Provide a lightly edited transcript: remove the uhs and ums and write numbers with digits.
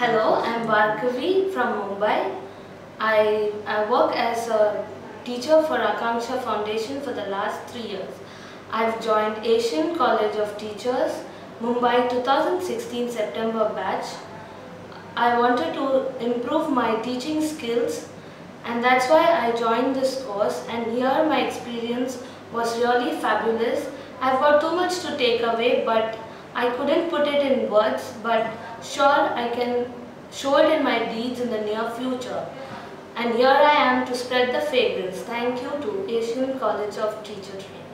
Hello, I am Bharkavi from Mumbai. I work as a teacher for Akanksha Foundation for the last 3 years. I have joined Asian College of Teachers, Mumbai 2016 September batch. I wanted to improve my teaching skills, and that's why I joined this course, and here my experience was really fabulous. I've got too much to take away, but I couldn't put it in words, but sure I can show it in my deeds in the near future. And here I am to spread the fragrance. Thank you to Asian College of Teachers.